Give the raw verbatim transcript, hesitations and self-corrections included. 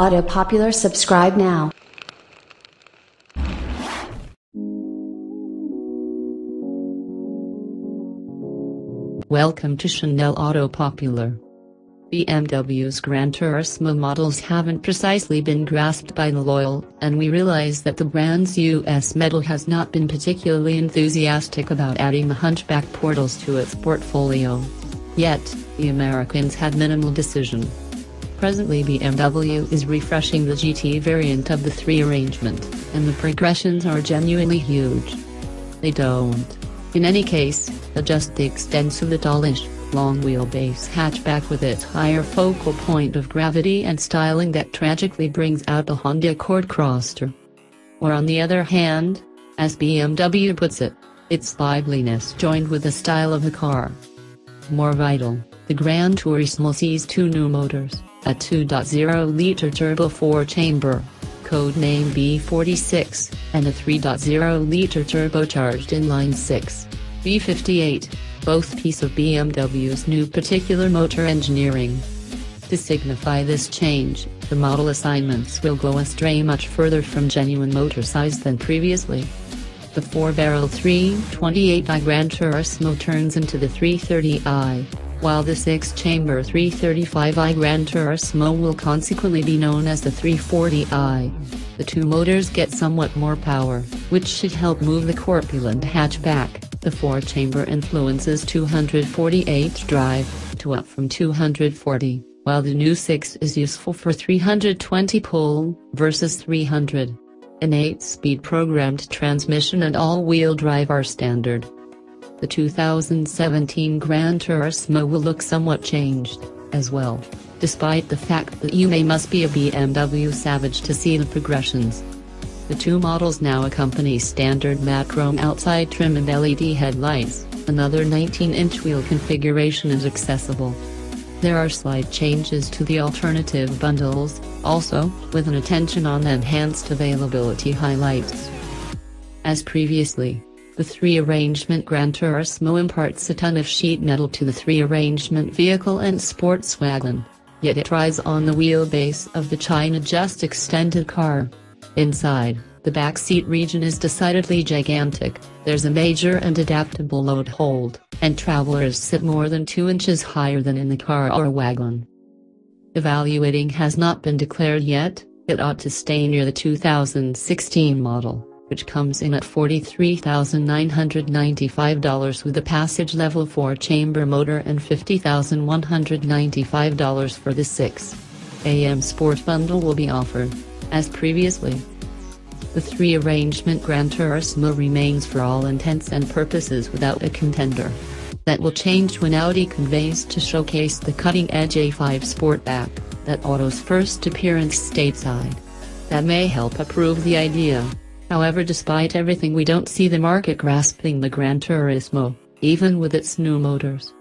Auto Popular, subscribe now. Welcome to Chanel Auto Popular. B M W's Gran Turismo models haven't precisely been grasped by the loyal, and we realize that the brand's U S metal has not been particularly enthusiastic about adding the Hunchback portals to its portfolio. Yet, the Americans had minimal decision. Presently, B M W is refreshing the G T variant of the three arrangement, and the progressions are genuinely huge. They don't, in any case, adjust the extents of the tallish, long wheelbase hatchback with its higher focal point of gravity and styling that tragically brings out the Honda Accord Crosstour. Or on the other hand, as B M W puts it, its liveliness joined with the style of the car. More vital, the Gran Turismo sees two new motors, a two point oh liter turbo four-chamber, codenamed B forty-six, and a three point oh liter turbocharged inline-six, B fifty-eight, both piece of B M W's new particular motor engineering. To signify this change, the model assignments will go astray much further from genuine motor size than previously. The four-barrel three twenty-eight i Gran Turismo turns into the three thirty i, while the six-chamber three thirty-five i Gran Turismo will consequently be known as the three forty i. The two motors get somewhat more power, which should help move the corpulent hatchback. The four-chamber influences two forty-eight drive, to up from two forty, while the new six is useful for three twenty pull, versus three hundred. An eight-speed programmed transmission and all-wheel drive are standard. The two thousand seventeen Gran Turismo will look somewhat changed, as well, despite the fact that you may must be a B M W savage to see the progressions. The two models now accompany standard matte chrome outside trim and L E D headlights. Another nineteen inch wheel configuration is accessible. There are slight changes to the alternative bundles, also, with an attention on enhanced availability highlights. As previously, the three-arrangement Gran Turismo imparts a ton of sheet metal to the three-arrangement vehicle and sports wagon, yet it rides on the wheelbase of the China Just extended car. Inside, the back seat region is decidedly gigantic. There's a major and adaptable load hold, and travelers sit more than two inches higher than in the car or wagon. Evaluating has not been declared yet. It ought to stay near the two thousand sixteen model, which comes in at forty-three thousand nine hundred ninety-five dollars with a passage level four-chamber motor and fifty thousand one hundred ninety-five dollars for the six. A M Sport bundle will be offered, as previously. The three-arrangement Gran Turismo remains for all intents and purposes without a contender. That will change when Audi conveys to showcase the cutting-edge A five Sportback, that auto's first appearance stateside. That may help approve the idea. However, despite everything, we don't see the market grasping the Gran Turismo, even with its new motors.